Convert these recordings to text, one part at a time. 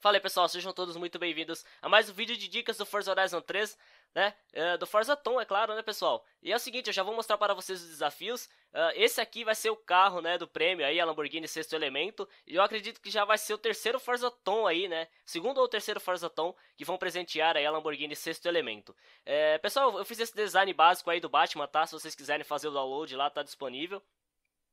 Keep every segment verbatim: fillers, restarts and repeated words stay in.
Fala aí, pessoal, sejam todos muito bem-vindos a mais um vídeo de dicas do Forza Horizon três, né, uh, do Forzathon, é claro, né, pessoal? E é o seguinte, eu já vou mostrar para vocês os desafios. uh, Esse aqui vai ser o carro, né, do prêmio aí, a Lamborghini Sesto Elemento. E eu acredito que já vai ser o terceiro Forzathon aí, né, segundo ou terceiro Forzathon que vão presentear aí a Lamborghini Sesto Elemento. uh, Pessoal, eu fiz esse design básico aí do Batman, tá? Se vocês quiserem fazer o download lá, tá disponível.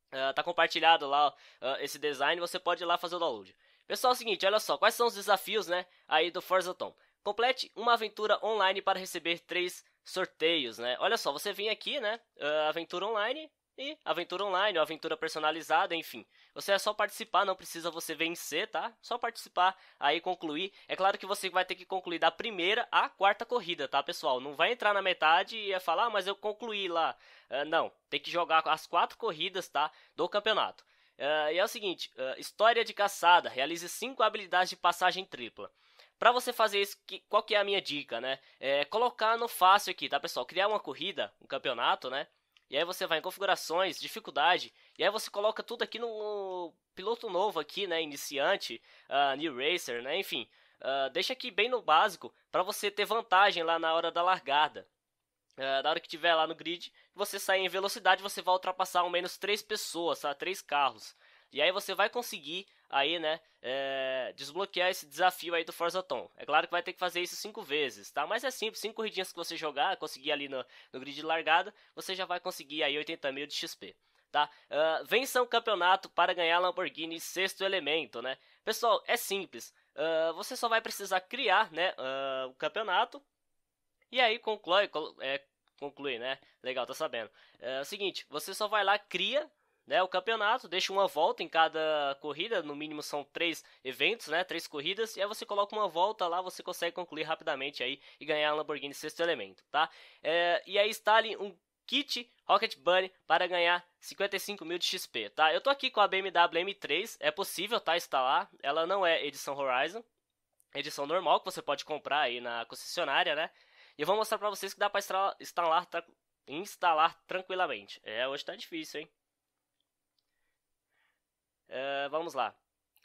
uh, Tá compartilhado lá uh, esse design, você pode ir lá fazer o download. Pessoal, é o seguinte, olha só, quais são os desafios, né, aí do Forzathon? Complete uma aventura online para receber três sorteios, né? Olha só, você vem aqui, né, uh, aventura online e aventura online, ou aventura personalizada, enfim. Você é só participar, não precisa você vencer, tá? Só participar, aí concluir. É claro que você vai ter que concluir da primeira à quarta corrida, tá, pessoal? Não vai entrar na metade e falar, ah, mas eu concluí lá. Uh, não, tem que jogar as quatro corridas, tá, do campeonato. Uh, e é o seguinte, uh, história de caçada, realize cinco habilidades de passagem tripla. Pra você fazer isso, que, qual que é a minha dica, né? É colocar no fácil aqui, tá, pessoal? Criar uma corrida, um campeonato, né? E aí você vai em configurações, dificuldade, e aí você coloca tudo aqui no, no piloto novo aqui, né? Iniciante, uh, new racer, né? Enfim, uh, deixa aqui bem no básico pra você ter vantagem lá na hora da largada. Uh, na hora que tiver lá no grid, você sair em velocidade, você vai ultrapassar ao menos três pessoas, tá? Três carros. E aí você vai conseguir aí, né, é, desbloquear esse desafio aí do Forzathon. É claro que vai ter que fazer isso cinco vezes, tá? Mas é simples, cinco corridinhas que você jogar, conseguir ali no, no grid de largada, você já vai conseguir aí oitenta mil de X P. Tá? Uh, vença um campeonato para ganhar a Lamborghini Sesto Elemento, né? Pessoal, é simples. Uh, você só vai precisar criar, né, uh, o campeonato. E aí conclui, é, conclui, né? Legal, tá sabendo. É o seguinte, você só vai lá, cria, né, o campeonato, deixa uma volta em cada corrida, no mínimo são três eventos, né, três corridas, e aí você coloca uma volta lá, você consegue concluir rapidamente aí e ganhar a Lamborghini Sesto Elemento, tá? É, e aí instale um kit Rocket Bunny para ganhar cinquenta e cinco mil de X P, tá? Eu tô aqui com a B M W M três, é possível, tá, instalar, ela não é edição Horizon, edição normal que você pode comprar aí na concessionária, né? E eu vou mostrar pra vocês que dá pra instalar, instalar, tra, instalar tranquilamente. É, hoje tá difícil, hein? É, vamos lá.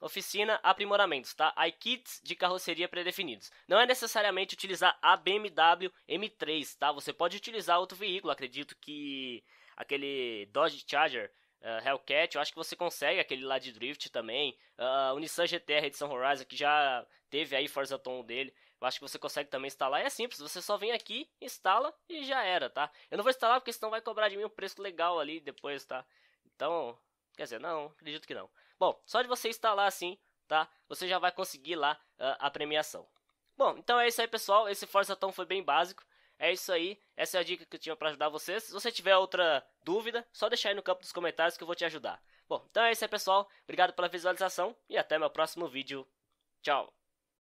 Oficina, aprimoramentos, tá? iKits de carroceria pré-definidos. Não é necessariamente utilizar a B M W M três, tá? Você pode utilizar outro veículo. Acredito que aquele Dodge Charger, uh, Hellcat, eu acho que você consegue. Aquele lá de Drift também. Uh, o Nissan G T R Edição Horizon, que já teve aí Forzathon dele. Eu acho que você consegue também instalar, e é simples, você só vem aqui, instala e já era, tá? Eu não vou instalar porque senão vai cobrar de mim um preço legal ali depois, tá? Então, quer dizer, não, acredito que não. Bom, só de você instalar assim, tá? Você já vai conseguir lá uh, a premiação. Bom, então é isso aí, pessoal, esse Forzathon foi bem básico. É isso aí, essa é a dica que eu tinha pra ajudar vocês. Se você tiver outra dúvida, só deixar aí no campo dos comentários que eu vou te ajudar. Bom, então é isso aí, pessoal, obrigado pela visualização e até meu próximo vídeo. Tchau!